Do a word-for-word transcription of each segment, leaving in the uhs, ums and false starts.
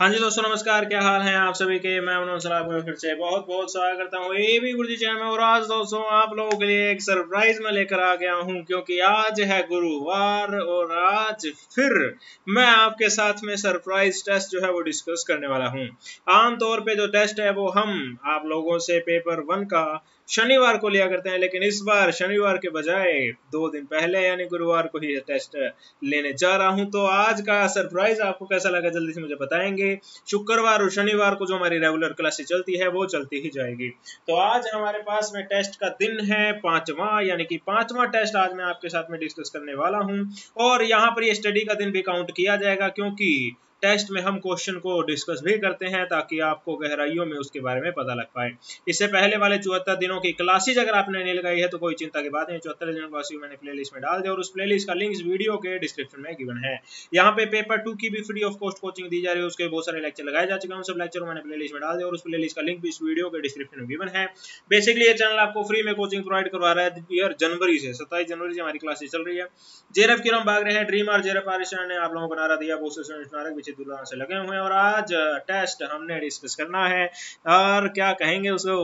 हाँ जी दोस्तों नमस्कार, क्या हाल हैं आप सभी के। मैं आपका फिर से बहुत बहुत स्वागत करता हूँ ए बी गुरुजी चैनल में। और आज दोस्तों आप लोगों के लिए एक सरप्राइज मैं लेकर आ गया हूँ, क्योंकि आज है गुरुवार और आज फिर मैं आपके साथ में सरप्राइज टेस्ट जो है वो डिस्कस करने वाला हूँ। आमतौर पे जो टेस्ट है वो हम आप लोगों से पेपर वन का शनिवार को लिया करते हैं, लेकिन इस बार शनिवार के बजाय दो दिन पहले यानी गुरुवार को ही टेस्ट लेने जा रहा हूं। तो आज का सरप्राइज आपको कैसा लगा जल्दी से मुझे बताएंगे। शुक्रवार और शनिवार को जो हमारी रेगुलर क्लासेस चलती है वो चलती ही जाएगी। तो आज हमारे पास में टेस्ट का दिन है पांचवा, यानी कि पांचवा टेस्ट आज मैं आपके साथ में डिस्कस करने वाला हूँ। और यहाँ पर ये स्टडी का दिन भी काउंट किया जाएगा, क्योंकि टेस्ट में हम क्वेश्चन को डिस्कस भी करते हैं ताकि आपको गहराइयों में उसके बारे में पता लग पाए। इससे पहले वाले चौहत्तर दिनों की क्लासेज अगर आपने नहीं लगाई है तो कोई चिंता की बात नहीं, चौहत्तर दिनों की क्लासेज मैंने प्लेलिस्ट में डाल दिया और उस प्लेलिस्ट का लिंक वीडियो के डिस्क्रिप्शन में गिवन है। यहाँ पे पेपर टू की भी फ्री ऑफ कॉस्ट कोचिंग दी जा रही है, उसके बहुत सारे लेक्चर लगाए जा चुके हैं, उन सब लेक्चर मैंने प्लेलिस्ट में डाल दिया और उस प्लेलिस्ट का लिंक भी इस वीडियो के डिस्क्रिप्शन में गिवन है। बेसिकली ये चैनल आपको फ्री में कोचिंग प्रोवाइड करवा रहा है। ईयर जनवरी से सत्ताईस जनवरी से हमारी क्लासेज चल रही है। जेआरएफ की हम भाग रहे हैं, ड्रीम और जेआरएफ आरिशान ने आप लोगों को नारा दिया, बहुत से नारक दुलान से लगे हुए हैं। और आज टेस्ट हमने डिस्कस करना है, और क्या कहेंगे उसको,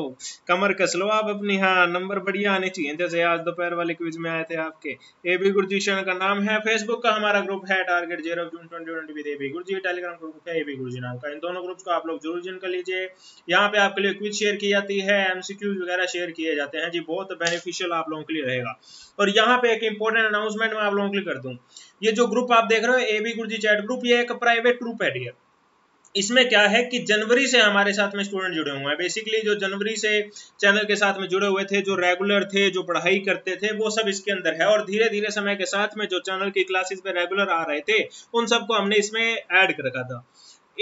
कमर कस लो आप अपनी। हाँ, नंबर बढ़िया आने चाहिए, जैसे आज दोपहर वाले क्विज में आए थे आपके। ए बी गुरुजी चैनल का नाम है, फेसबुक का हमारा ग्रुप है target zero June twenty twenty with A B Guruji, Telegram group है ए बी गुरुजी नाम का। इन दोनों ग्रुप्स को आप लोग जरूर ज्वाइन कर लीजिए। यहाँ पे आपके लिए क्विज शेयर की जाती है, एमसीक्यूज वगैरह शेयर किए जाते हैं जी, बहुत बेनिफिशियल आप लोगों के लिए रहेगा। और यहाँ पे एक इंपॉर्टेंट अनाउंसमेंट मैं आप लोगों के लिए कर दूं। ये जो ग्रुप आप देख रहे हो A B Guruji chat group, ये एक प्राइवेट ग्रुप है डियर। इसमें क्या है कि जनवरी से हमारे साथ में स्टूडेंट जुड़े हुए हैं। बेसिकली जो जनवरी से चैनल के साथ में जुड़े हुए थे, जो रेगुलर थे, जो पढ़ाई करते थे, वो सब इसके अंदर है। और धीरे धीरे समय के साथ में जो चैनल की क्लासेस में रेगुलर आ रहे थे उन सबको हमने इसमें ऐड कर रखा था।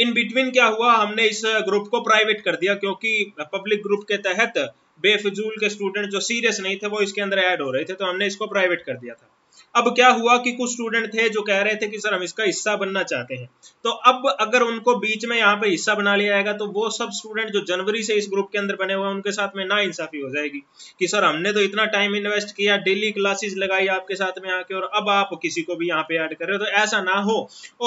इन बिटवीन क्या हुआ, हमने इस ग्रुप को प्राइवेट कर दिया, क्योंकि पब्लिक ग्रुप के तहत बेफिजूल के स्टूडेंट जो सीरियस नहीं थे वो इसके अंदर ऐड हो रहे थे, तो हमने इसको प्राइवेट कर दिया था। अब क्या हुआ कि कुछ स्टूडेंट थे जो कह रहे थे कि सर हम इसका हिस्सा बनना चाहते हैं, तो अब अगर उनको बीच में यहाँ पे हिस्सा बना लिया जाएगा तो वो सब स्टूडेंट जो जनवरी से इस ग्रुप के अंदर बने हुए हैं उनके साथ में ना इंसाफी हो जाएगी कि सर हमने तो इतना टाइम इन्वेस्ट किया, डेली क्लासेस लगाई आपके साथ में आके, और अब आप किसी को भी यहाँ पे ऐड कर रहे हो, तो ऐसा ना हो।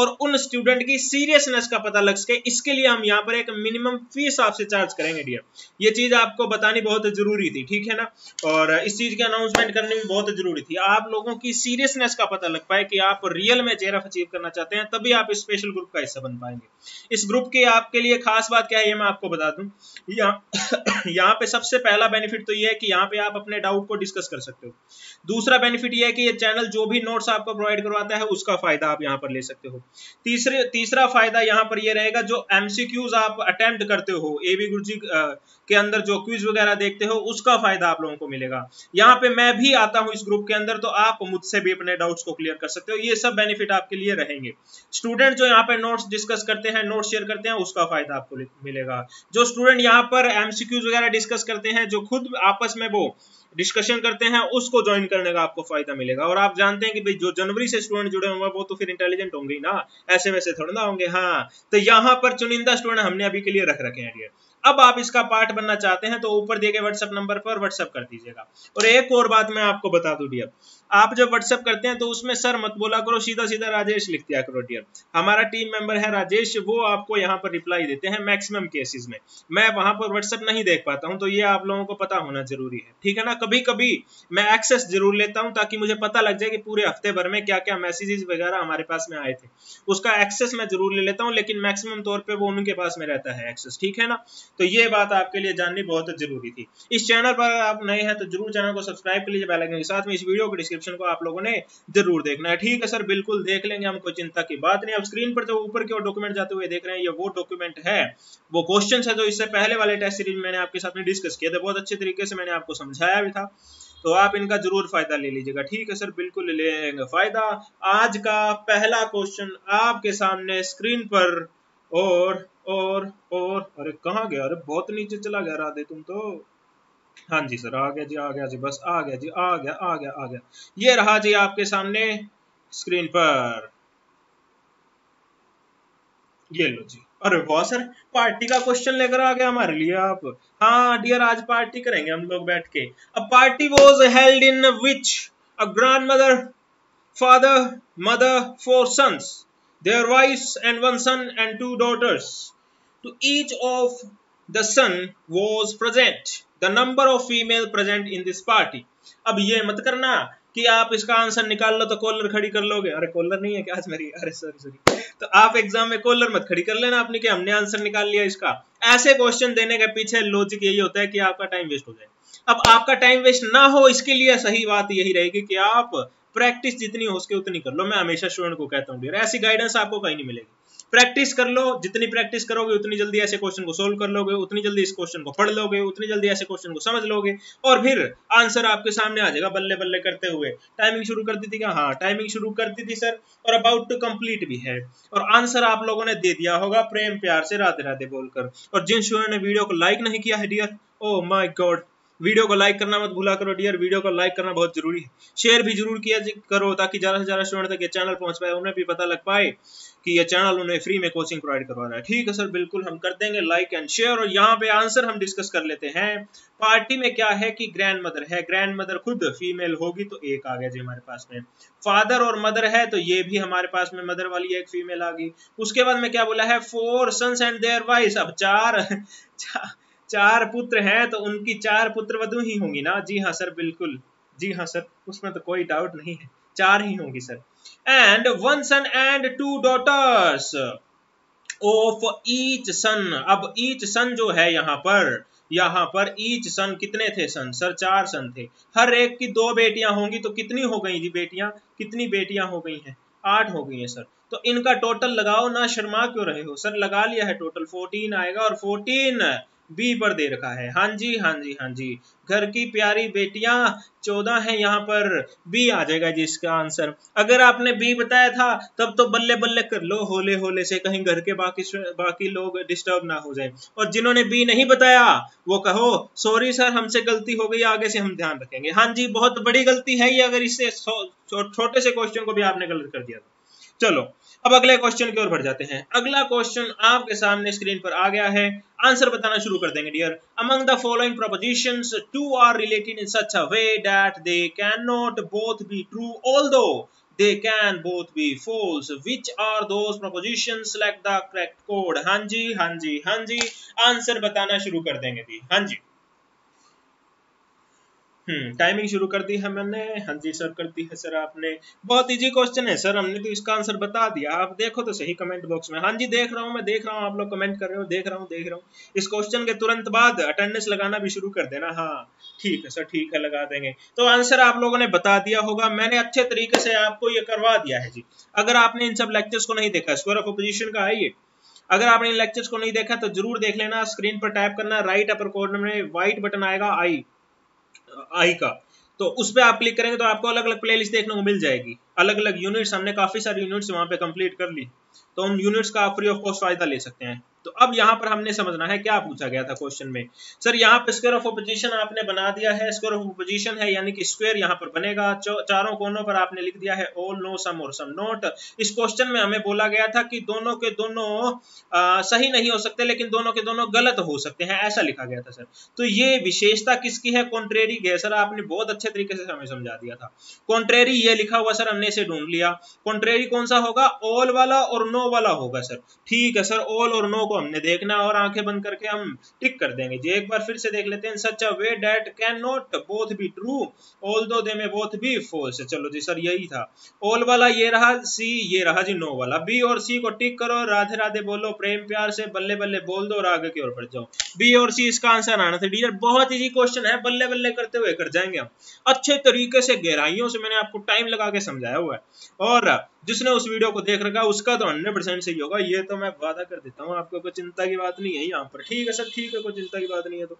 और उन स्टूडेंट की सीरियसनेस का पता लग सके, इसके लिए हम यहाँ पर एक मिनिमम फीस आपसे चार्ज करेंगे डियर। ये चीज आपको बतानी बहुत जरूरी थी, ठीक है ना, और इस चीज की अनाउंसमेंट करनी भी बहुत जरूरी थी। आप लोगों की सीरियसनेस का पता लग पाए कि आप रियल में जेआरएफ अचीव करना चाहते हैं, तभी आप इस स्पेशल ग्रुप का हिस्सा बन पाएंगे। इस ग्रुप की आपके लिए खास बात क्या है ये मैं आपको बता दूं। यहाँ यहाँ पे सबसे पहला बेनिफिट तो ये है कि यहाँ पे आप अपने डाउट को डिस्कस कर सकते हो। दूसरा बेनिफिट ये है कि ये चैनल जो भी नोट्स आपको प्रोवाइड करवाता है उसका फायदा आप यहाँ पर ले सकते हो। तीसरे तीसरा फायदा यहाँ पर ये रहेगा, जो एमसीक्यूज आप अटेम्प्ट करते हो ए बी गुरुजी के अंदर, जो क्विज वगैरह देखते हो, उसका फायदा आप लोगों को मिलेगा। यहाँ पे मैं भी आता हूँ इस ग्रुप के अंदर, तो आप मुझसे भी अपने डाउट्स को क्लियर कर सकते हो। ये सब बेनिफिट आपके लिए रहेंगे। स्टूडेंट जो यहाँ पर नोट्स डिस्कस करते हैं, नोट्स शेयर करते हैं, उसका फायदा आपको मिलेगा। जो स्टूडेंट यहाँ पर एमसीक्यूज वगैरह डिस्कस करते हैं, जो खुद आपस में वो डिस्कशन करते हैं, उसको ज्वाइन करने का आपको फायदा मिलेगा। और आप जानते हैं कि भाई जो जनवरी से स्टूडेंट जुड़े हुए हैं वो तो फिर इंटेलिजेंट होंगे ही ना, ऐसे वैसे थोड़ा ना होंगे। हाँ, तो यहाँ पर चुनिंदा स्टूडेंट हमने अभी के लिए रख रखे हैं। अब आप इसका पार्ट बनना चाहते हैं तो ऊपर दिए गए व्हाट्सएप नंबर पर व्हाट्सएप कर दीजिएगा। और एक और बात मैं आपको बता दूं डियर, आप जब व्हाट्सएप करते हैं तो उसमें सर मत बोला करो, सीधा सीधा राजेश लिख दिया करो डियर। हमारा टीम मेंबर है राजेश, वो आपको यहाँ पर रिप्लाई देते हैं मैक्सिमम केसेस में। मैं वहां पर व्हाट्सएप नहीं देख पाता हूँ, तो ये आप लोगों को पता होना जरूरी है, ठीक है ना। कभी कभी मैं एक्सेस जरूर लेता हूँ ताकि मुझे पता लग जाए कि पूरे हफ्ते भर में क्या क्या मैसेजेस वगैरह हमारे पास में आए थे, उसका एक्सेस मैं जरूर ले लेता हूँ, लेकिन मैक्सिमम तौर पर वो उनके पास में रहता है एक्सेस, ठीक है ना। तो ये बात आपके लिए जाननी बहुत जरूरी थी। इस चैनल पर अगर आप नए हैं तो जरूर चैनल को सब्सक्राइब कर लीजिए बेल आइकन के साथ में। इस वीडियो के डिस्क्रिप्शन को आप लोगों ने जरूर देखना है, ठीक है सर, बिल्कुल देख लेंगे, हमको चिंता की बात नहीं। अब स्क्रीन पर जो ऊपर की ओर डॉक्यूमेंट जाते हुए देख रहे हैं, ये वो डॉक्यूमेंट है, वो क्वेश्चन है जो इससे पहले वाले टेस्ट सीरीज मैंने आपके साथ में डिस्कस किया था, बहुत अच्छे तरीके से मैंने आपको समझाया भी था, तो आप इनका जरूर फायदा ले लीजिएगा, ठीक है सर, बिल्कुल ले लेंगे फायदा। आज का पहला क्वेश्चन आपके सामने स्क्रीन पर, और और और अरे कहाँ गया, अरे बहुत नीचे चला गया राधे तुम तो। हाँ जी सर, आ गया जी, आ गया जी, बस आ गया जी, आ गया आ गया आ गया। ये रहा जी आपके सामने स्क्रीन पर, ये लो जी। अरे वाह सर, पार्टी का क्वेश्चन लेकर आ गया हमारे लिए आप। हाँ डियर, आज पार्टी करेंगे हम लोग बैठ के। A party was held in which a grandmother, father, mother, four sons their wives and one son and two daughters. To each of the son was present the number of female present in this party. अब ये मत करना कि आप इसका answer निकाल लो तो collar खड़ी कर लोगे. अरे कॉलर नहीं है क्या आज मेरी? अरे सॉरी सॉरी तो आप एग्जाम में कॉलर मत खड़ी कर लेना आपने कि हमने आंसर निकाल लिया इसका. ऐसे क्वेश्चन देने के पीछे लॉजिक यही होता है कि आपका टाइम वेस्ट हो जाए. अब आपका टाइम वेस्ट ना हो इसके लिए सही बात यही रहेगी कि आप प्रैक्टिस जितनी हो सके उतनी कर लो. मैं हमेशा स्टूडेंट को कहता हूँ ऐसी गाइडेंस आपको कहीं नहीं मिलेगी. प्रैक्टिस कर लो, जितनी प्रैक्टिस करोगे उतनी जल्दी ऐसे क्वेश्चन को सोल्व कर लोगे, उतनी जल्दी इस क्वेश्चन को पढ़ लोगे, उतनी जल्दी ऐसे क्वेश्चन को समझ लोगे और फिर आंसर आपके सामने आ जाएगा बल्ले बल्ले करते हुए. टाइमिंग शुरू कर दी थी क्या? हाँ टाइमिंग शुरू कर दी थी सर, और अबाउट टू कंप्लीट भी है और आंसर आप लोगों ने दे दिया होगा प्रेम प्यार से राधे राधे बोलकर. और जिन स्टूडेंट ने वीडियो को लाइक नहीं किया है dear, oh my god, video को लाइक करना मत भूला करो डियर. वीडियो को लाइक करना बहुत जरूरी है. शेयर भी जरूर किया करो ताकि ज्यादा से ज्यादा स्टूडेंट तक ये चैनल पहुंच पाए, उन्हें भी पता लग पाए कि ये चैनल उन्हें फ्री में कोचिंग प्रोवाइड करवा रहा है. ठीक है सर, बिल्कुल हम कर देंगे लाइक एंड शेयर. और यहाँ पे आंसर हम डिस्कस कर लेते हैं. पार्टी में क्या है कि ग्रैंड मदर है, ग्रैंड मदर खुद फीमेल होगी तो एक आ गया जी हमारे पास में. फादर और मदर है तो ये भी हमारे पास में मदर वाली एक फीमेल आ गई. उसके बाद में क्या बोला है? Four sons and their wives. अब चार चार पुत्र हैं तो उनकी चार पुत्र वधु ही होंगी ना? जी हाँ सर, बिल्कुल जी हाँ सर, उसमें तो कोई डाउट नहीं है, चार ही होंगी sir. And one son and two daughters of each son. अब ईच सन जो है यहाँ पर, यहाँ पर ईच सन कितने थे सन? सर चार सन थे. हर एक की दो बेटियां होंगी तो कितनी हो गई जी बेटियां? कितनी बेटियां हो गई हैं? आठ हो गई हैं सर. तो इनका टोटल लगाओ ना, शर्मा क्यों रहे हो सर? लगा लिया है टोटल, फोर्टीन आएगा और फोर्टीन बी पर दे रखा है. हाँ जी हाँ जी हाँ जी, घर की प्यारी बेटियां चौदह हैं, यहाँ पर बी आ जाएगा जी इसका आंसर. अगर आपने बी बताया था तब तो बल्ले बल्ले कर लो होले होले से, कहीं घर के बाकी बाकी लोग डिस्टर्ब ना हो जाए. और जिन्होंने बी नहीं बताया वो कहो सॉरी सर हमसे गलती हो गई, आगे से हम ध्यान रखेंगे. हाँ जी बहुत बड़ी गलती है ये अगर इससे छोटे से क्वेश्चन को भी आपने गलत कर दिया. चलो अब अगले क्वेश्चन की ओर बढ़ जाते हैं. अगला क्वेश्चन आपके सामने स्क्रीन पर आ गया है, आंसर बताना शुरू कर देंगे dear. Among the following propositions two are related in such a way that they can not both be true although they can both be false, which are those propositions, select the correct code. हाँ जी हाँ जी हाँ जी, answer बताना शुरू कर देंगे दी. हाँ जी हम्म टाइमिंग शुरू कर दी है मैंने. हाँ जी सर कर दी है सर आपने. बहुत इजी क्वेश्चन है सर, हमने तो इसका आंसर बता दिया, आप देखो तो सही कमेंट बॉक्स में. हाँ जी देख रहा हूँ मैं, देख रहा हूँ आप लोग कमेंट कर रहे हो, देख रहा हूँ देख रहा हूँ. इस क्वेश्चन के तुरंत बाद अटेंडेंस लगाना भी शुरू कर देना. हाँ ठीक है सर ठीक है लगा देंगे. तो आंसर आप लोगों ने बता दिया होगा, मैंने अच्छे तरीके से आपको ये करवा दिया है जी. अगर आपने इन सब लेक्चर्स को नहीं देखा, स्क्वायर ऑफ अपोजिशन का है ये, अगर आपने इन लेक्चर्स को नहीं देखा तो जरूर देख लेना. स्क्रीन पर टाइप करना, राइट अपर कॉर्नर में व्हाइट बटन आएगा आई आई का, तो उस पे आप क्लिक करेंगे तो आपको अलग अलग प्लेलिस्ट देखने को मिल जाएगी, अलग अलग यूनिट्स. हमने काफी सारी यूनिट्स वहां पे कंप्लीट कर ली तो उन यूनिट्स का आप फ्री ऑफ कॉस्ट फायदा ले सकते हैं. तो अब यहाँ पर हमने समझना है क्या पूछा गया था क्वेश्चन में. सर यहाँ पे स्क्वायर ऑफ अपोजिशन आपने बना दिया है, स्क्वायर ऑफ अपोजिशन है यानी कि स्क्वायर यहाँ पर बनेगा. चारों कोनों पर आपने लिख दिया है ऑल, नो, सम और सम नॉट. इस क्वेश्चन में हमें बोला गया था कि दोनों के दोनों आ, सही नहीं हो सकते लेकिन दोनों के दोनों गलत हो सकते हैं, ऐसा लिखा गया था सर. तो ये विशेषता किसकी है? कॉन्ट्रेरी की है सर. आपने बहुत अच्छे तरीके से हमें समझा दिया था. कॉन्ट्रेरी ये लिखा हुआ सर, हमने इसे ढूंढ लिया. कॉन्ट्रेरी कौन सा होगा? ऑल वाला और नो वाला होगा सर. ठीक है सर, ऑल और नो को हमने देखना और आंखें बंद करके हम टिक कर देंगे जी. एक बार फिर से देख लेते हैं. Such a way that can not both be true although they may both be false. चलो जी सर यही था. ऑल वाला ये रहा, सी ये रहा जी, नो वाला बी और सी को टिक करो, राधे राधे बोलो, प्रेम प्यार से बल्ले बल्ले बोल दो और आगे की ओर बढ़ जाओ. बी और सी इसका आंसर आना था डियर. बहुत इजी क्वेश्चन है, बल्ले बल्ले करते हुए कर जाएंगे हम. अच्छे तरीके से गहराइयों से मैंने आपको टाइम लगा के समझाया हुआ है और जिसने उस वीडियो को देख रखा उसका तो हंड्रेड परसेंट सही होगा, ये तो मैं वादा कर देता हूँ आपको. कोई चिंता की बात नहीं है यहाँ पर. ठीक है सर ठीक है, कोई चिंता की बात नहीं है. तो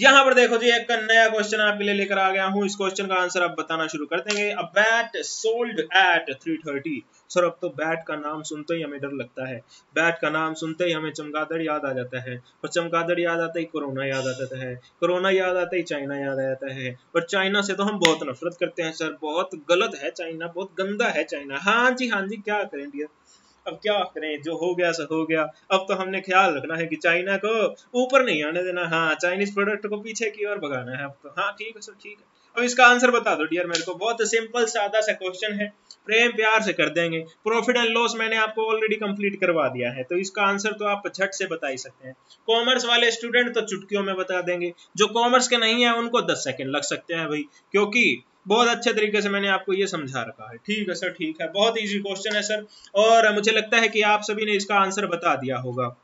यहाँ पर देखो जी एक नया क्वेश्चन आपके लिए लेकर आ गया हूँ. इस क्वेश्चन का आंसर आप बताना शुरू कर देंगे. A bat sold at three thirty. Sir अब तो बैट का नाम सुनते ही हमें डर लगता है, बैट का नाम सुनते ही हमें चमगादड़ याद आ जाता है और चमगादड़ याद आता ही कोरोना याद आता है, कोरोना याद आता ही चाइना याद आ जाता है और चाइना से तो हम बहुत नफरत करते हैं सर. बहुत गलत है चाइना, बहुत गंदा है चाइना. हाँ जी हाँ जी क्या करें डियर, अब क्या करें, जो हो गया सो हो गया. अब तो हमने ख्याल रखना है कि चाइना को ऊपर नहीं आने देना. हाँ चाइनीज प्रोडक्ट को पीछे की ओर भगाना है अब तो. हाँ ठीक है सर ठीक है, अब इसका आंसर बता दो डियर मेरे को, बहुत सिंपल सादा सा क्वेश्चन है, प्रेम प्यार से कर देंगे। प्रॉफिट एंड लॉस मैंने आपको ऑलरेडी कंप्लीट करवा दिया है, तो इसका आंसर तो आप झट से बता ही सकते हैं। कॉमर्स वाले स्टूडेंट तो चुटकियों में बता देंगे, जो कॉमर्स के नहीं है उनको दस सेकंड लग सकते हैं भाई, क्योंकि बहुत अच्छे तरीके से मैंने आपको ये समझा रखा है। ठीक है सर, ठीक है, बहुत इजी क्वेश्चन है सर, और मुझे लगता है कि आप सभी ने इसका आंसर बता दिया होगा।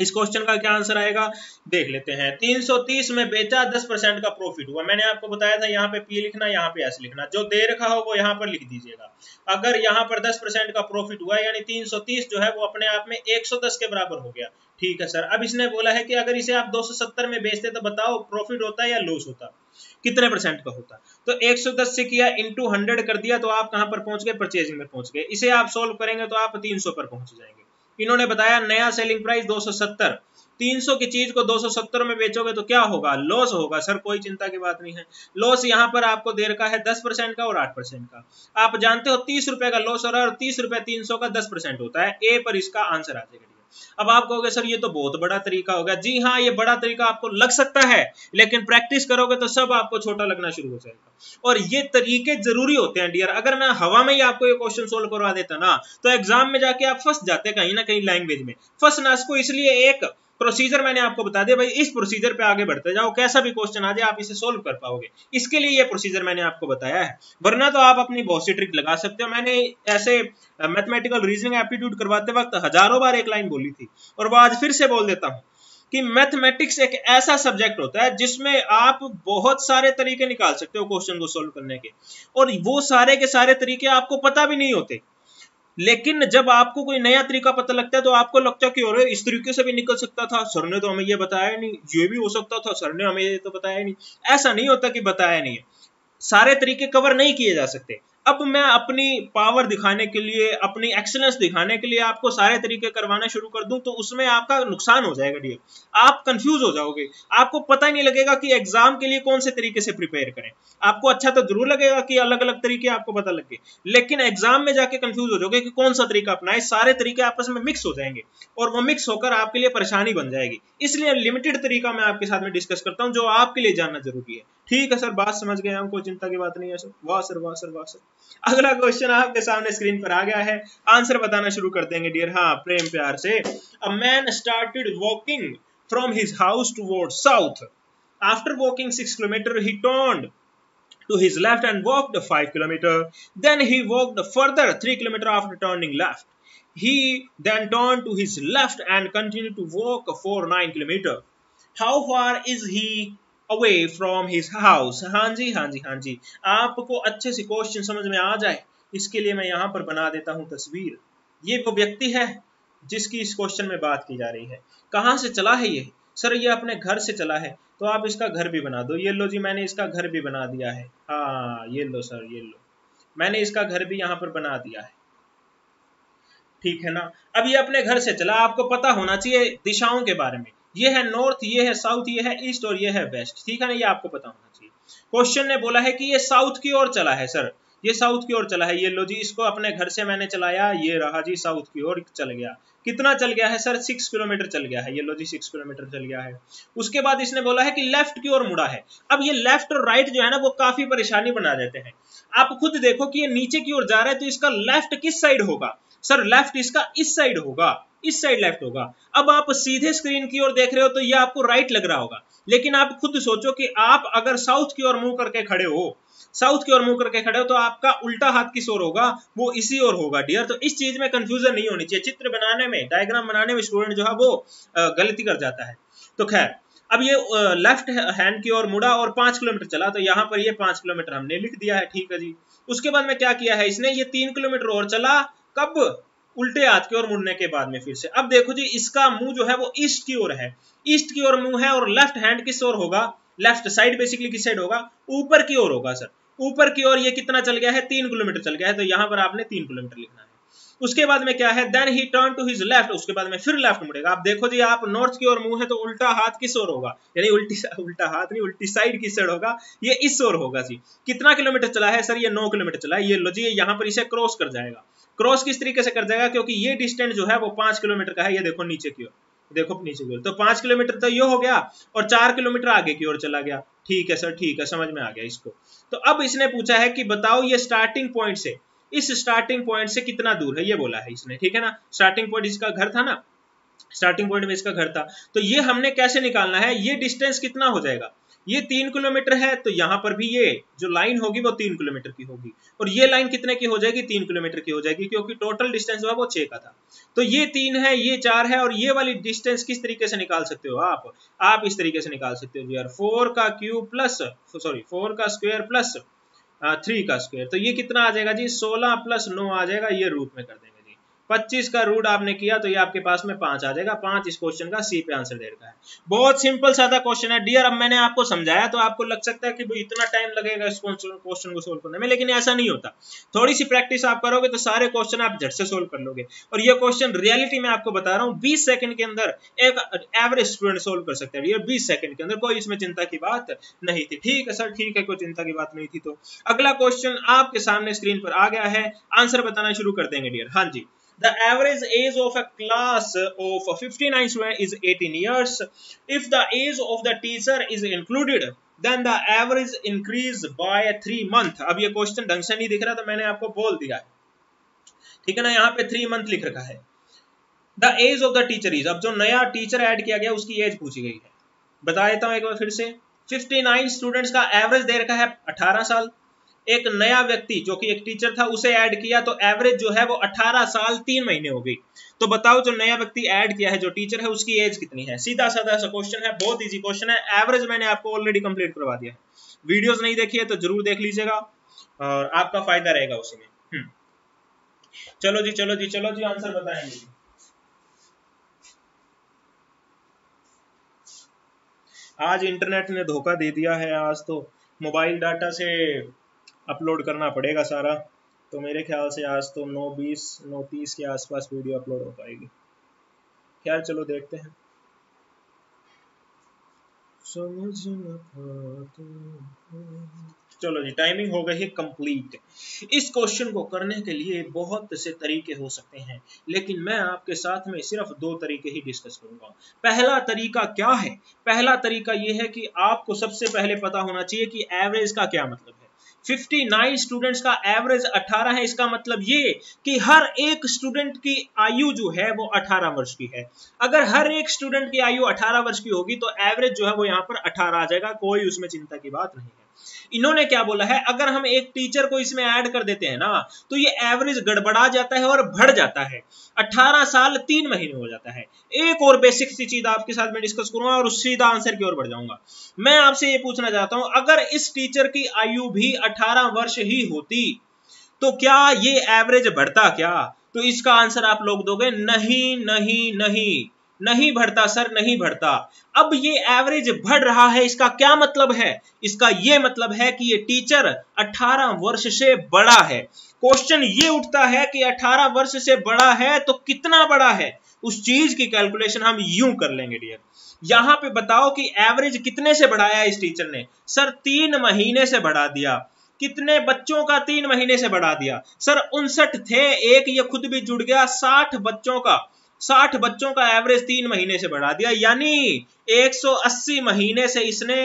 इस क्वेश्चन का क्या आंसर आएगा देख लेते हैं। तीन सौ तीस में बेचा, दस परसेंट का प्रॉफिट हुआ। मैंने आपको बताया था यहाँ पे पी लिखना, यहाँ पे एस लिखना, जो दे रखा हो वो यहाँ पर लिख दीजिएगा। अगर यहाँ पर दस परसेंट का प्रॉफिट हुआ यानी तीन सौ तीस जो है वो अपने आप में एक सौ दस के बराबर हो गया। ठीक है सर, अब इसने बोला है कि अगर इसे आप दो सौ सत्तर में बेचते तो बताओ प्रॉफिट होता या लॉस होता, कितने परसेंट का होता। तो एक सौ दस से किया इंटू हंड्रेड कर दिया, तो आप कहाँ पर पहुंच गए, परचेजिंग में पहुंच गए। इसे आप सोल्व करेंगे तो आप तीन सौ पर पहुंच जाएंगे। इन्होंने बताया नया सेलिंग प्राइस दो सौ सत्तर, तीन सौ की चीज को दो सौ सत्तर में बेचोगे तो क्या होगा, लॉस होगा। सर कोई चिंता की बात नहीं है, लॉस यहाँ पर आपको दे रखा है दस परसेंट का और आठ परसेंट का। आप जानते हो तीस रुपए का लॉस हो रहा है, और तीस रुपए तीन सौ का दस परसेंट होता है। ए पर इसका आंसर आ जाएगा। अब आप कहोगे सर ये तो बहुत बड़ा तरीका होगा। जी हाँ, ये बड़ा तरीका आपको लग सकता है, लेकिन प्रैक्टिस करोगे तो सब आपको छोटा लगना शुरू हो जाएगा। और ये तरीके जरूरी होते हैं डियर। अगर मैं हवा में ही आपको ये क्वेश्चन सोल्व करवा देता ना, तो एग्जाम में जाके आप फंस जाते कहीं ना कहीं लैंग्वेज में। फंसना इसको, इसलिए एक प्रोसीजर मैंने आपको बता दिया भाई, इस प्रोसीजर पे आगे बढ़ते जाओ, कैसा भी क्वेश्चन आ जाए आप इसे सोल्व कर पाओगे। इसके लिए ये प्रोसीजर मैंने आपको बताया है, वरना तो आप अपनी बहुत सी ट्रिक लगा सकते हो। मैंने ऐसे मैथमेटिकल रीजनिंग एप्टीट्यूड करवाते वक्त हजारों बार एक लाइन बोली थी, और वो आज फिर से बोल देता हूँ कि मैथमेटिक्स एक ऐसा सब्जेक्ट होता है जिसमें आप बहुत सारे तरीके निकाल सकते हो क्वेश्चन को सोल्व करने के, और वो सारे के सारे तरीके आपको पता भी नहीं होते। लेकिन जब आपको कोई नया तरीका पता लगता है तो आपको लगता है कि अरे इस तरीके से भी निकल सकता था, सर ने तो हमें ये बताया नहीं, ये भी हो सकता था, सर ने हमें ये तो बताया नहीं। ऐसा नहीं होता कि बताया नहीं है, सारे तरीके कवर नहीं किए जा सकते। अब मैं अपनी पावर दिखाने के लिए, अपनी एक्सेलेंस दिखाने के लिए आपको सारे तरीके करवाना शुरू कर दूं तो उसमें आपका नुकसान हो जाएगा डियर। आप कंफ्यूज हो जाओगे, आपको पता ही नहीं लगेगा कि एग्जाम के लिए कौन से तरीके से प्रिपेयर करें। आपको अच्छा तो जरूर लगेगा कि अलग अलग तरीके आपको पता लग गए, लेकिन एग्जाम में जाके कंफ्यूज हो जाओगे कि कौन सा तरीका अपनाए। सारे तरीके आपस में मिक्स हो जाएंगे और वो मिक्स होकर आपके लिए परेशानी बन जाएगी। इसलिए लिमिटेड तरीका मैं आपके साथ में डिस्कस करता हूँ जो आपके लिए जानना जरूरी है। ठीक है सर, बात समझ गए हम, कोई चिंता की बात नहीं है सर। वाह सर, वाह सर, वाह सर। अगला क्वेश्चन आपके सामने स्क्रीन पर आ गया है, आंसर बताना शुरू कर देंगे डियर। हाँ, प्रेम प्यार से। A man started walking from his house toward south. After walking six kilometer he turned to his left and walked five kilometers. Then he walked further three kilometers after turning left. He then turned to his left and continued to walk for nine kilometers. How far is he away from his house? हाँ जी, हाँ जी, हाँ जी, आपको अच्छे से question समझ में आ जाए इसके लिए मैं यहाँ पर बना देता हूँ तस्वीर। ये वो व्यक्ति है जिसकी इस क्वेश्चन में बात की जा रही है। कहाँ से चला है ये? सर ये अपने घर से चला है, तो आप इसका घर भी बना दो। ये लो जी, मैंने इसका घर भी बना दिया है। हाँ ये लो सर, ये लो, मैंने इसका घर भी यहाँ पर बना दिया है। ठीक है ना, अब ये अपने घर से चला। आपको पता होना चाहिए दिशाओं के बारे में। ये है नॉर्थ, ये है साउथ, ये है ईस्ट और ये है वेस्ट। ठीक है ना, ये आपको पता होना चाहिए। क्वेश्चन ने बोला है कि ये साउथ की ओर चला है। सर ये साउथ की ओर चला है। ये लो जी, इसको अपने घर से मैंने चलाया, ये रहा जी साउथ की ओर चल गया। कितना चल गया है सर? सिक्स किलोमीटर चल गया है। ये लो जी, सिक्स किलोमीटर चल गया है। उसके बाद इसने बोला है कि लेफ्ट की ओर मुड़ा है। अब ये लेफ्ट और राइट जो है ना वो काफी परेशानी बना देते हैं। आप खुद देखो कि ये नीचे की ओर जा रहा है तो इसका लेफ्ट किस साइड होगा? सर लेफ्ट इसका इस साइड होगा, इस साइड लेफ्ट होगा। अब आप सीधे स्क्रीन की ओर देख रहे हो तो ये आपको राइट लग रहा होगा, लेकिन आप खुद सोचो कि आप अगर साउथ की ओर मुंह करके खड़े हो, साउथ की ओर मुंह करके खड़े हो तो आपका उल्टा हाथ किस ओर होगा? वो इसी ओर होगा डियर। तो इस चीज में कंफ्यूजन नहीं होनी चाहिए। चित्र बनाने में, डायग्राम बनाने में स्टूडेंट जो है वो गलती कर जाता है। तो खैर, अब ये लेफ्ट हैंड की ओर मुड़ा और पांच किलोमीटर चला, तो यहाँ पर ये पांच किलोमीटर हमने लिख दिया है। ठीक है जी, उसके बाद में क्या किया है इसने? ये तीन किलोमीटर और चला। कब? उल्टे हाथ की ओर मुड़ने के बाद में फिर से। अब देखो जी, इसका मुंह जो है वो ईस्ट की ओर है, ईस्ट की ओर मुंह है और लेफ्ट हैंड किस ओर होगा? लेफ्ट साइड बेसिकली किस साइड होगा? ऊपर की ओर होगा सर, ऊपर की ओर। ये कितना चल गया है? तीन किलोमीटर चल गया है, तो यहाँ पर आपने तीन किलोमीटर लिखना है। उसके बाद में क्या है? Then he turn to his left. उसके बाद में फिर लेफ्ट मुड़ेगा। आप देखो जी, आप नॉर्थ की ओर मुंह है तो उल्टा हाथ किस ओर होगा? यानी उल्टी उल्टा हाथ नहीं, उल्टी साइड किस साइड होगा? ये इस ओर होगा जी। कितना किलोमीटर चला है? सर ये नौ किलोमीटर चला है। ये लो जी, यहाँ पर इसे क्रॉस कर जाएगा। क्रॉस किस तरीके से कर जाएगा? क्योंकि ये डिस्टेंस जो है वो पांच किलोमीटर का है। ये देखो नीचे की ओर, देखो नीचे की ओर। तो पांच किलोमीटर तो ये हो गया और चार किलोमीटर आगे की ओर चला गया। ठीक है सर, ठीक है, समझ में आ गया इसको। तो अब इसने पूछा है कि बताओ ये स्टार्टिंग पॉइंट से, इस स्टार्टिंग पॉइंट से कितना दूर है, ये बोला है इसने। ठीक है ना, स्टार्टिंग पॉइंट इसका घर था ना, स्टार्टिंग पॉइंट में इसका घर था। तो ये हमने कैसे निकालना है, ये डिस्टेंस कितना हो जाएगा, ये तीन किलोमीटर है तो यहाँ पर भी ये जो लाइन होगी वो तीन किलोमीटर की होगी और ये लाइन कितने की हो जाएगी, तीन किलोमीटर की हो जाएगी, क्योंकि टोटल डिस्टेंस जो है वो छह का था। तो ये तीन है, ये चार है और ये वाली डिस्टेंस किस तरीके से निकाल सकते हो आप आप इस तरीके से निकाल सकते हो यार, फोर का क्यूब प्लस सॉरी फोर का स्क्वायर प्लस थ्री का स्क्वायर। तो ये कितना आ जाएगा जी, सोलह प्लस नौ आ जाएगा, ये रूट में कर देंगे जी। पच्चीस का रूट आपने किया तो ये आपके पास में पांच आ जाएगा। पांच इस क्वेश्चन का सी पे आंसर दे रखा है। बहुत सिंपल सादा क्वेश्चन है डियर। अब मैंने आपको समझाया तो आपको लग सकता है कि इतना टाइम लगेगा इस क्वेश्चन को सोल्व करने में, लेकिन ऐसा नहीं होता। थोड़ी सी प्रैक्टिस आप करोगे तो सारे क्वेश्चन आप झट से सोल्व कर लोगे। और ये क्वेश्चन रियलिटी में आपको बता रहा हूँ बीस सेकंड के अंदर एक एवरेज स्टूडेंट सोल्व कर सकता है, बीस सेकंड के अंदर। कोई इसमें चिंता की बात नहीं थी। ठीक है सर, ठीक है, कोई चिंता की बात नहीं थी। तो अगला क्वेश्चन आपके सामने स्क्रीन पर आ गया है, आंसर बताना शुरू कर देंगे डियर। हाँ जी, the average age of a class of fifty-nine students is eighteen years. If the age of the teacher is included, then the average increase by three month. अब ये क्वेश्चन ढंग से नहीं दिख रहा तो मैंने आपको बोल दिया है, ठीक है ना। यहाँ पे थ्री मंथ लिख रखा है। The age of the teacher is, अब जो नया टीचर ऐड किया गया उसकी एज पूछी गई है। बता देता हूँ एक बार फिर से, fifty-nine स्टूडेंट्स का एवरेज दे रखा है अठारह साल। एक नया व्यक्ति जो कि एक टीचर था उसे ऐड किया तो एवरेज जो है वो अठारह साल तीन महीने हो गई। तो बताओ जो नया व्यक्ति ऐड किया है, जो टीचर है, उसकी एज कितनी है। सीधा साधा सा क्वेश्चन है, बहुत इजी क्वेश्चन है। एवरेज मैंने आपको ऑलरेडी कंप्लीट करवा दिया है, वीडियोस नहीं देखी है तो जरूर देख लीजिएगा और आपका फायदा रहेगा उसी में। चलो जी चलो जी चलो जी आंसर बताएंगे। आज इंटरनेट ने धोखा दे दिया है, आज तो मोबाइल डाटा से अपलोड करना पड़ेगा सारा। तो मेरे ख्याल से आज तो नौ बीस नौ तीस के आसपास वीडियो अपलोड हो पाएगी। खैर चलो देखते हैं। चलो जी, टाइमिंग हो गई है कंप्लीट। इस क्वेश्चन को करने के लिए बहुत से तरीके हो सकते हैं, लेकिन मैं आपके साथ में सिर्फ दो तरीके ही डिस्कस करूंगा। पहला तरीका क्या है, पहला तरीका यह है कि आपको सबसे पहले पता होना चाहिए कि एवरेज का क्या मतलब है। उनसठ स्टूडेंट्स का एवरेज अठारह है, इसका मतलब ये कि हर एक स्टूडेंट की आयु जो है वो अठारह वर्ष की है। अगर हर एक स्टूडेंट की आयु अठारह वर्ष की होगी तो एवरेज जो है वो यहाँ पर अठारह आ जाएगा, कोई उसमें चिंता की बात नहीं है। इन्होंने क्या बोला है, अगर हम एक टीचर को इसमें ऐड कर देते हैं ना तो ये एवरेज गड़बड़ा जाता है और बढ़ जाता है, अठारह साल तीन महीने हो जाता है। एक और बेसिक सी चीज आपके साथ में डिस्कस करूंगा और सीधा आंसर की ओर बढ़ जाऊंगा। मैं आपसे ये पूछना चाहता हूं, अगर इस टीचर की आयु भी अठारह वर्ष ही होती तो क्या ये एवरेज बढ़ता क्या? तो इसका आंसर आप लोग दोगे नहीं नहीं नहीं नहीं बढ़ता सर, नहीं बढ़ता। अब ये एवरेज बढ़ रहा है, इसका क्या मतलब है? इसका ये मतलब है कि ये टीचर अठारह वर्ष से बड़ा है। क्वेश्चन ये उठता है कि अठारह वर्ष से बड़ा है तो कितना बड़ा है, उस चीज की कैलकुलेशन हम यूं कर लेंगे डियर। यहां पे बताओ कि एवरेज कितने से बढ़ाया इस टीचर ने? सर तीन महीने से बढ़ा दिया। कितने बच्चों का? तीन महीने से बढ़ा दिया। सर उनसठ थे, एक ये खुद भी जुड़ गया, साठ बच्चों का साठ बच्चों का एवरेज तीन महीने से बढ़ा दिया, यानी एक सौ अस्सी महीने से इसने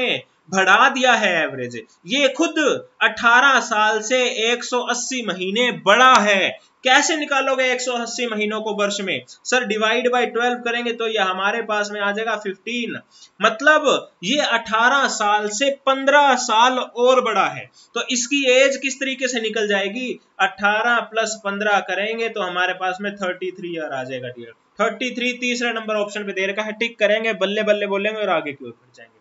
बढ़ा दिया है एवरेज। ये खुद अठारह साल से एक सौ अस्सी महीने बड़ा है। कैसे निकालोगे एक सौ अस्सी महीनों को वर्ष में? सर डिवाइड बाय ट्वेल्व करेंगे तो ये हमारे पास में आ जाएगा पंद्रह। मतलब ये अठारह साल से पंद्रह साल और बड़ा है। तो इसकी एज किस तरीके से निकल जाएगी? अठारह प्लस पंद्रह करेंगे तो हमारे पास में तैंतीस ईयर आ जाएगा डियर। तैंतीस तीसरे नंबर ऑप्शन पे दे रखा है, टिक करेंगे, बल्ले बल्ले बोलेंगे और आगे की ओर बढ़ जाएंगे।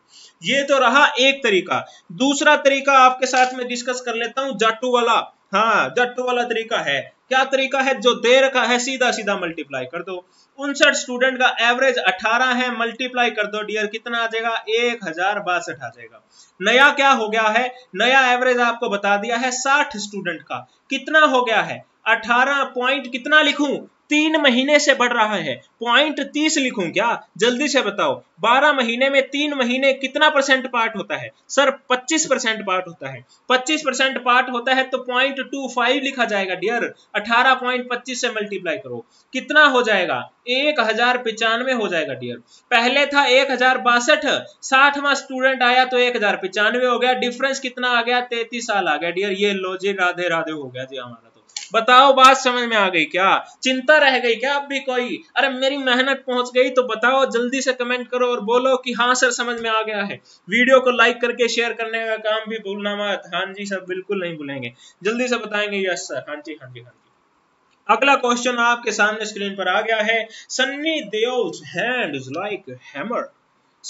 ये तो रहा एक तरीका। दूसरा तरीका आपके साथ में डिस्कस कर लेता हूं, जाटू वाला। हाँ, जाटू वाला तरीका है। क्या तरीका है? जो दे रखा है सीधा सीधा मल्टीप्लाई कर दो। उनसठ स्टूडेंट का एवरेज अठारह है, मल्टीप्लाई कर दो डियर, कितना आ जाएगा? एक हजार बासठ आ जाएगा। नया क्या हो गया है? नया एवरेज आपको बता दिया है साठ स्टूडेंट का। कितना हो गया है? अठारह पॉइंट कितना लिखूं? तीन महीने से बढ़ रहा है। पॉइंट तीस लिखूं क्या? जल्दी से बताओ, बारह महीने में तीन महीने कितना परसेंट पार्ट होता है? सर पच्चीस परसेंट पार्ट होता है। पच्चीस परसेंट पार्ट होता है तो पॉइंट टू फाइव लिखा जाएगा डियर। अठारह पॉइंट पच्चीस से मल्टीप्लाई करो, कितना हो जाएगा? एक हजार पिचानवे हो जाएगा डियर। पहले था एक हजार बासठ, साठवां स्टूडेंट आया तो एक हजार पिचानवे हो गया। डिफरेंस कितना आ गया? तैतीस साल आ गया डियर। ये लो जी, राधे राधे हो गया जी हमारा। बताओ बात समझ में आ गई क्या? चिंता रह गई क्या अब भी कोई? अरे मेरी मेहनत पहुंच गई तो बताओ, जल्दी से कमेंट करो और बोलो कि हाँ सर समझ में आ गया है। वीडियो को लाइक करके शेयर करने का काम भी भूलना मत। हाँ जी सर, बिल्कुल नहीं भूलेंगे, जल्दी से बताएंगे। यस सर, हाँ जी हाँ जी हाँ जी। अगला क्वेश्चन आपके सामने स्क्रीन पर आ गया है। Sunny Deol's hand is like hammer.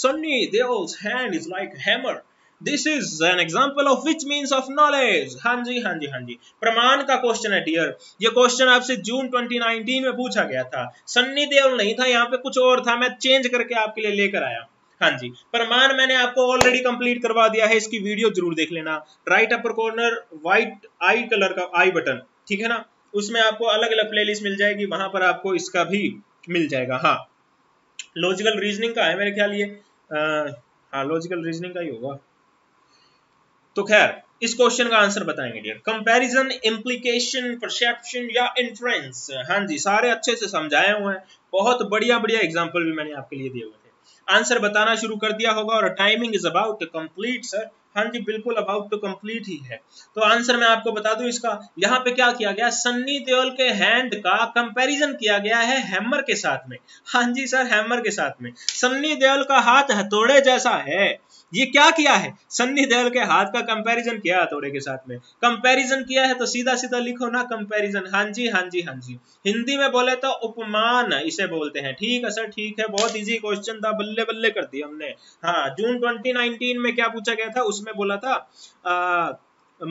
Sunny Deol's hand is like hammer. This is an example of which means of knowledge? हाँ जी हाँ जी हाँ जी, प्रमाण का क्वेश्चन है डियर। ये क्वेश्चन आपसे जून दो हज़ार उन्नीस में पूछा गया था। सन्नी देओल नहीं था, यहाँ पे कुछ और था, मैं चेंज करके आपके लिए लेकर आया। हाँ जी, प्रमाण मैंने आपको ऑलरेडी कंप्लीट करवा दिया है, इसकी वीडियो जरूर देख लेना। राइट अपर कॉर्नर व्हाइट आई कलर का आई बटन, ठीक है ना, उसमें आपको अलग अलग प्लेलिस्ट मिल जाएगी, वहां पर आपको इसका भी मिल जाएगा। हाँ, लॉजिकल रीजनिंग का है मेरे ख्याल ये, हाँ लॉजिकल रीजनिंग का ही होगा। तो खैर, इस क्वेश्चन का आंसर बताएंगे डियर। कंपैरिजन, इम्प्लीकेशन, परसेप्शन या इन्फ्रेंस। हाँ जी, सारे अच्छे से समझाए हुए हैं, बहुत बढ़िया बढ़िया एग्जांपल भी मैंने आपके लिए दिए हुए थे। आंसर बताना शुरू कर दिया होगा और timing is about to complete sir. हाँ जी बिल्कुल, अबाउट टू कंप्लीट ही है। तो आंसर मैं आपको बता दूं इसका, यहाँ पे क्या किया गया? सन्नी देओल के हैंड का कंपैरिजन किया गया है हैमर के साथ में। हाँ जी सर, हैमर के साथ में। सन्नी देओल का हाथ हथौड़े जैसा है, ये क्या किया है? सन्नी देओल के हाथ का कंपैरिजन किया हथौड़े के साथ में। कंपैरिजन किया है तो सीधा सीधा लिखो ना, कंपैरिजन। हाँ जी हाँ जी हाँ जी, हिंदी में बोले तो उपमान इसे बोलते हैं। ठीक है सर ठीक है, बहुत इजी क्वेश्चन था, बल्ले बल्ले कर दिया हमने। हाँ, जून दो हज़ार उन्नीस में क्या पूछा गया था? उसमें बोला था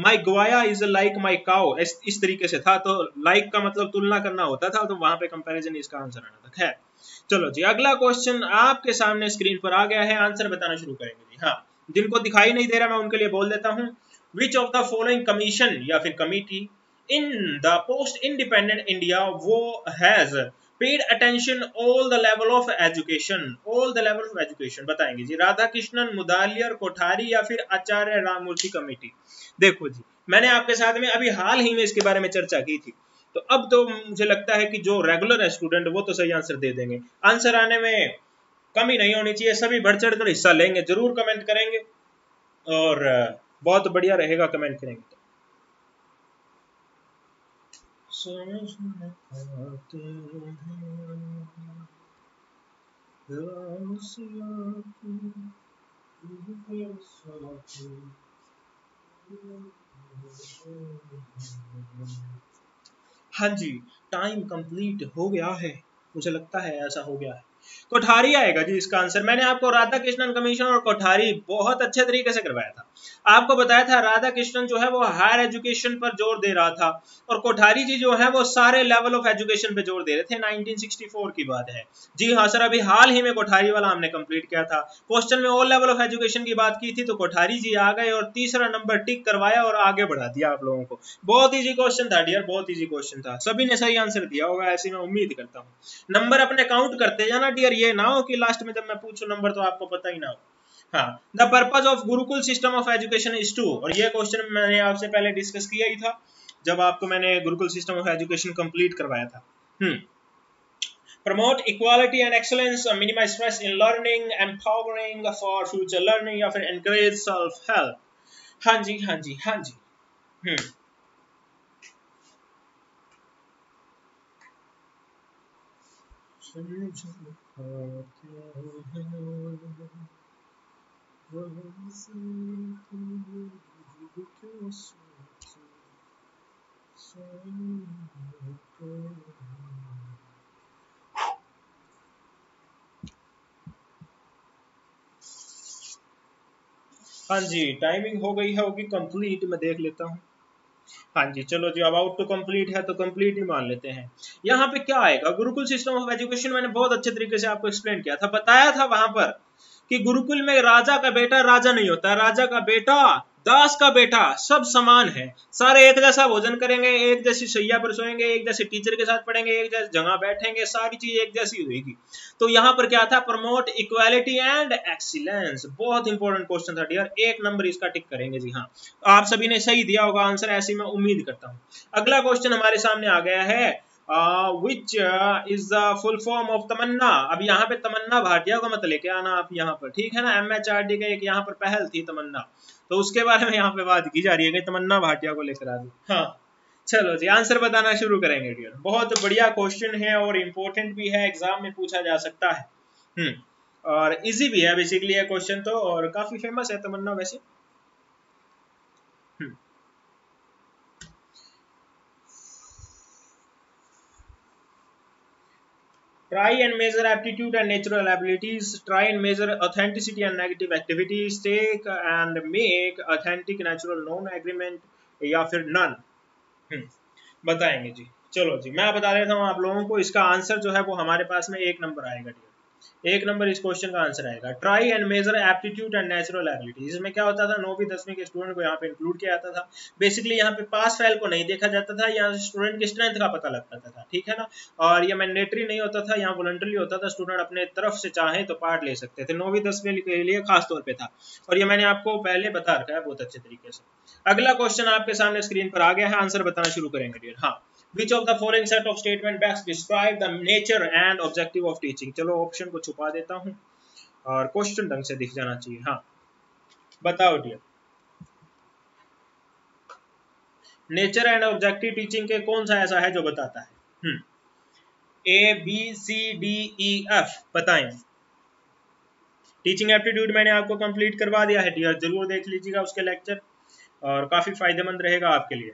माई गोया इज लाइक माई काओ, इस तरीके से था। तो लाइक like का मतलब तुलना करना होता था, तो वहां पे कंपैरिजन इसका आंसर आना था। खैर चलो जी, अगला क्वेश्चन आपके सामने स्क्रीन पर आ गया है। आंसर बताना शुरू करेंगे जी। हाँ, जिनको दिखाई नहीं दे रहा मैं उनके लिए बोल देता हूँ। Which of the following commission या फिर committee in the post independent India वो has paid attention all the level of education. All the level of education बताएंगे जी। राधाकृष्णन, मुदालियर, कोठारी या फिर आचार्य राममूर्ति कमेटी। देखो जी, मैंने आपके साथ में अभी हाल ही में इसके बारे में चर्चा की थी, तो अब तो मुझे लगता है कि जो रेगुलर है स्टूडेंट वो तो सही आंसर दे देंगे। आंसर आने में कमी नहीं होनी चाहिए, सभी बढ़ चढ़ कर हिस्सा लेंगे, जरूर कमेंट करेंगे और बहुत बढ़िया रहेगा कमेंट करेंगे तो। हाँ जी, टाइम कंप्लीट हो गया है, मुझे लगता है ऐसा हो गया है। कोठारी आएगा जी इसका आंसर। मैंने आपको राधाकृष्णन कमीशन और कोठारी बहुत अच्छे तरीके से करवाया था, आपको बताया था। राधाकृष्णन जो है वो हायर एजुकेशन पर जोर दे रहा था और कोठारी जी जो है वो सारे लेवल ऑफ एजुकेशन पे जोर दे रहे थे। उन्नीस सौ चौंसठ की बात है जी। हाँ सर, अभी हाल ही में कोठारी वाला हमने कंप्लीट किया था। क्वेश्चन में ऑल लेवल ऑफ एजुकेशन की बात की थी तो कोठारी जी आ गए और तीसरा नंबर टिक करवाया और आगे बढ़ा दिया आप लोगों को। बहुत ईजी क्वेश्चन था डियर, बहुत ईजी क्वेश्चन था, सभी ने सही आंसर दिया होगा, ऐसी मैं उम्मीद करता हूँ। नंबर अपने काउंट करते जाना डियर, ये ना हो कि लास्ट में जब मैं पूछूं नंबर तो आपको पता ही ना हो। हाँ, the purpose of gurukul system of education is to, और ये क्वेश्चन मैंने आपसे पहले डिस्कस किया ही था जब आपको मैंने gurukul system of education complete करवाया था। Hmm, promote equality and excellence, minimise stress in learning, empowering for future learning या फिर एनकरेज सेल्फ हेल्प। हाँ जी हाँ जी हाँ जी। हम्म, हाँ जी, टाइमिंग हो गई है, होगी कंप्लीट, मैं देख लेता हूँ। हाँ जी चलो जी, अबाउट टू कंप्लीट है तो कंप्लीट ही मान लेते हैं। यहाँ पे क्या आएगा? गुरुकुल सिस्टम ऑफ एजुकेशन मैंने बहुत अच्छे तरीके से आपको एक्सप्लेन किया था, बताया था वहां पर कि गुरुकुल में राजा का बेटा राजा नहीं होता, राजा का बेटा दास का बेटा सब समान है, सारे एक जैसा भोजन करेंगे, एक जैसी सैया पर सोएंगे, एक जैसे टीचर के साथ पढ़ेंगे, एक जैसी जगह बैठेंगे, सारी चीज एक जैसी होगी। तो यहाँ पर क्या था, प्रमोट इक्वालिटी एंड एक्सीलेंस। बहुत इंपॉर्टेंट क्वेश्चन था डियर, एक नंबर इसका टिक करेंगे जी। हाँ, आप सभी ने सही दिया होगा आंसर, ऐसी मैं उम्मीद करता हूँ। अगला क्वेश्चन हमारे सामने आ गया है, which is the full form of Tamanna. अब यहाँ पे तमन्ना भाटिया को मत लेके आना आप यहाँ पर, ठीक है ना। एम एच आर डी का एक यहाँ पर पहल थी तमन्ना, तो उसके बारे में यहाँ पे बात की जा रही है कि तमन्ना भाटिया को लेकर आ रही। हाँ चलो जी, आंसर बताना शुरू करेंगे डियर। बहुत बढ़िया क्वेश्चन है और इम्पोर्टेंट भी है, एग्जाम में पूछा जा सकता है। हम्म, और इजी भी है बेसिकली ये क्वेश्चन तो, और काफी फेमस है तमन्ना वैसे। Try and measure aptitude and natural abilities. Try and measure authenticity and negative activities. Take and make authentic, natural, non-agreement या फिर none. हम्म, बताएंगे जी। चलो जी, मैं बता देता हूँ आप लोगों को, इसका आंसर जो है वो हमारे पास में एक नंबर आएगा डियर, एक नंबर इस क्वेश्चन का आंसर आएगा। Try and measure aptitude and natural abilities. इसमें क्या होता था, नौवीं दसवीं के स्टूडेंट को यहाँ पे इंक्लूड किया जाता था। बेसिकली यहाँ पे पास फेल को नहीं देखा जाता था, यहाँ स्टूडेंट की स्ट्रेंथ का पता लगता था, ठीक है ना। और ये मैंडेटरी नहीं होता था, यहाँ वॉलंटरली होता था, स्टूडेंट अपने तरफ से चाहे तो पार्ट ले सकते थे। नौवीं दसवीं के लिए खासतौर पर था, और ये मैंने आपको पहले बता रखा है बहुत अच्छे तरीके से। अगला क्वेश्चन आपके सामने स्क्रीन पर आ गया है, आंसर बताना शुरू करेंगे डियर। हाँ, Which of the following set of statement best describe the nature and objective of teaching? चलो ऑप्शन को छुपा देता हूं और क्वेश्चन ढंग से दिख जाना चाहिए। हाँ बताओ dear, nature and objective teaching के कौन सा ऐसा है जो बताता है? A B C D E F बताएं। टीचिंग एप्टीट्यूड मैंने आपको कंप्लीट करवा दिया है डियर, जरूर देख लीजिएगा उसके लेक्चर, और काफी फायदेमंद रहेगा आपके लिए।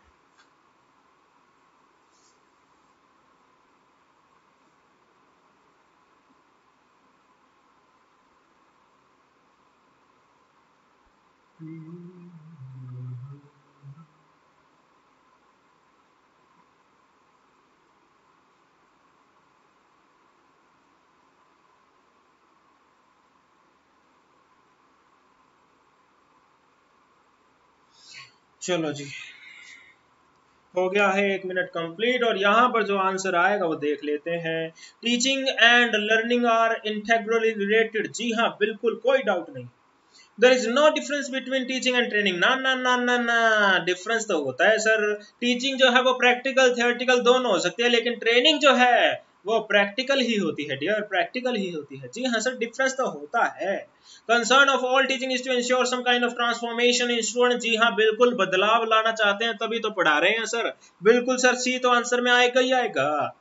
चलो जी, हो गया है एक मिनट कंप्लीट, और यहाँ पर जो आंसर आएगा वो देख लेते हैं। Teaching and learning are integrally related. जी हाँ बिल्कुल, कोई डाउट नहीं। There is no difference between teaching and training. ना ना ना ना ना, डिफरेंस तो होता है सर। टीचिंग जो है वो प्रैक्टिकल थियोरेटिकल दोनों हो सकती है, लेकिन ट्रेनिंग जो है वो प्रैक्टिकल ही होती है डियर, प्रैक्टिकल ही होती है। जी हाँ सर, डिफरेंस तो होता है। Concern of all teaching is to ensure some kind of transformation in student. जी हाँ बिल्कुल, बदलाव लाना चाहते हैं तभी तो पढ़ा रहे हैं सर, बिल्कुल सर। सी तो आंसर में आएगा ही आएगा।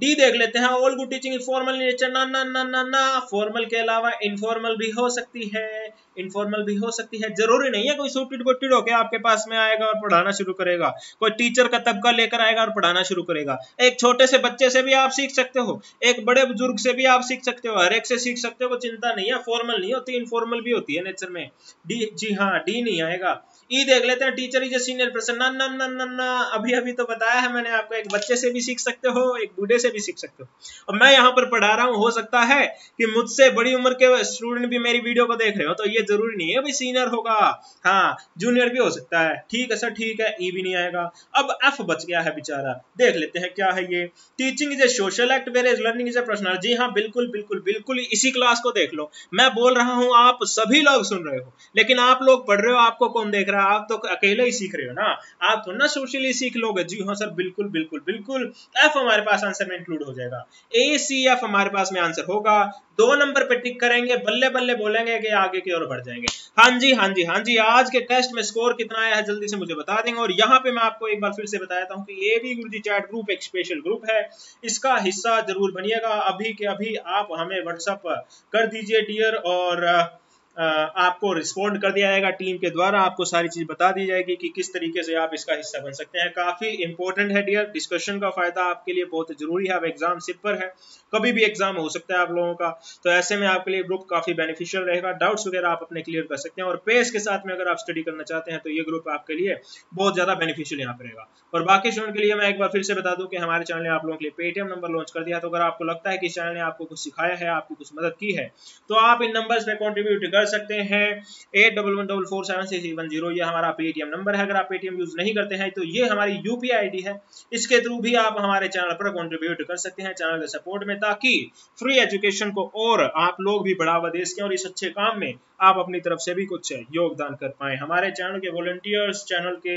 डी देख लेते हैं, all good teaching is formal in nature. ना ना ना ना ना, फॉर्मल के अलावा इनफॉर्मल भी हो सकती है, इनफॉर्मल भी हो सकती है। जरूरी नहीं है कोई सूटेड बुटेड होके आपके पास में आएगा और पढ़ाना शुरू करेगा, कोई टीचर का तबका लेकर आएगा और पढ़ाना शुरू करेगा। एक छोटे से बच्चे से भी आप सीख सकते हो, एक बड़े बुजुर्ग से भी आप सीख सकते हो, हर एक से सीख सकते हो, चिंता नहीं है। फॉर्मल नहीं होती, इनफॉर्मल भी होती है नेचर में। डी जी हाँ, डी नहीं आएगा। ई देख लेते हैं, teacher is a senior person. ना ना ना ना ना, अभी अभी तो बताया है मैंने आपको, एक बच्चे से भी सीख सकते हो, एक बूढ़े से भी सीख सकते हो। और मैं यहाँ पर पढ़ा रहा हूँ, हो सकता है कि मुझसे बड़ी उम्र के स्टूडेंट भी मेरी वीडियो को देख रहे हो, तो ये जरूरी नहीं है भाई सीनियर होगा, हाँ जूनियर भी हो सकता है, ठीक है सर ठीक है। ई भी नहीं आएगा। अब एफ बच गया है बेचारा, देख लेते हैं क्या है ये। Teaching is a social act where is learning is a personal. जी हाँ बिल्कुल बिल्कुल बिल्कुल, इसी क्लास को देख लो, मैं बोल रहा हूँ आप सभी लोग सुन रहे हो, लेकिन आप लोग पढ़ रहे हो, आपको कौन देख रहा है, आप तो अकेले ही सीख रहे हो ना, आप तो ना सोशली सीख लोगे। जी हाँ सर बिल्कुल बिल्कुल बिल्कुल, एफ हमारे पास आंसर में इंक्लूड हो जाएगा। ए सी एफ हमारे पास में आंसर होगा। दो नंबर पे टिक करेंगे, बल्ले बल्ले बोलेंगे कि आगे की ओर बढ़ जाएंगे। हाँ जी हाँ जी हाँ जी, आज के टेस्ट में स्कोर कितना आया है जल्दी से मुझे बता देंगे। और यहाँ पे मैं आपको एक बार फिर से बताता हूँ कि A B Guruji chat group एक स्पेशल ग्रुप है, इसका हिस्सा जरूर बनिएगा। अभी के अभी आप हमें व्हाट्सएप कर दीजिए डियर, और आपको रिस्पॉन्ड कर दिया जाएगा टीम के द्वारा, आपको सारी चीज बता दी जाएगी कि किस तरीके से आप इसका हिस्सा बन सकते हैं। काफी इंपॉर्टेंट है डियर, डिस्कशन का फायदा आपके लिए बहुत जरूरी है। अब एग्जाम सिर पर है, कभी भी एग्जाम हो सकता है आप लोगों का, तो ऐसे में आपके लिए ग्रुप काफी बेनिफिशियल रहेगा। डाउट्स वगैरह आप अपने क्लियर कर सकते हैं, और पेस के साथ में अगर आप स्टडी करना चाहते हैं तो ये ग्रुप आपके लिए बहुत ज्यादा बेनिफिशियल यहाँ पर रहेगा। और बाकी स्टूडेंट के लिए मैं एक बार फिर से बता दूं कि हमारे चैनल ने आप लोगों के लिए पेटीएम नंबर लॉन्च कर दिया, तो अगर आपको लगता है कि चैनल ने आपको कुछ सिखाया है, आपको कुछ मदद की है, तो आप इन नंबर पर कॉन्ट्रीब्यूट कर सकते हैं at double one double four seven six one zero, ये हमारा पेटीएम नंबर है। अगर आप पेटीएम यूज नहीं करते हैं तो ये हमारी यूपीआई आईडी है, इसके थ्रू भी आप हमारे चैनल पर कंट्रीब्यूट कर सकते हैं चैनल के सपोर्ट में, ताकि फ्री एजुकेशन को और आप लोग भी बढ़ावा दे सकें और इस अच्छे काम में आप अपनी तरफ से भी कुछ योगदान कर पाए। हमारे चैनल के वॉलंटियर्स, चैनल के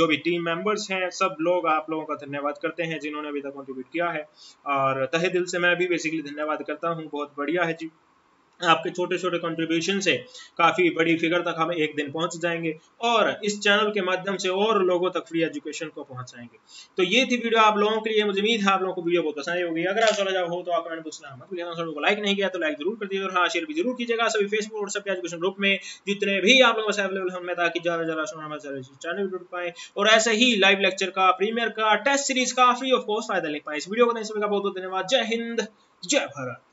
जो भी टीम मेंबर्स हैं, सब लोग आप लोगों का धन्यवाद करते हैं जिन्होंने अभी तक कंट्रीब्यूट किया है, और तहे दिल से मैं भी बेसिकली धन्यवाद करता हूँ। बहुत बढ़िया है जी, आपके छोटे छोटे कंट्रीब्यूशन से काफ़ी बड़ी फिगर तक हम एक दिन पहुंच जाएंगे और इस चैनल के माध्यम से और लोगों तक फ्री एजुकेशन को पहुंचाएंगे। तो ये थी वीडियो आप लोगों के लिए, मुझे उम्मीद है आप लोगों को वीडियो बहुत पसंद आई होगी। अगर आप चला जाओ हो तो आप कमेंट बॉक्स में मत लिखना, वीडियो को लाइक नहीं किया तो लाइक जरूर कर दीजिएगा और हाँ शेयर भी जरूर कीजिएगा सभी फेसबुक और सबके एजुकेशन ग्रुप में जितने भी आप लोगों से अवेलेबल होंगे, ताकि ज़्यादा ज़्यादा सुनना चैनल जुड़ पाएँ और ऐसे ही लाइव लेक्चर का, प्रीमियर का, टेस्ट सीरीज का फ्री ऑफ कॉस्ट फायदा ले पाएँ। इस वीडियो को देखने का बहुत बहुत धन्यवाद। जय हिंद, जय भारत।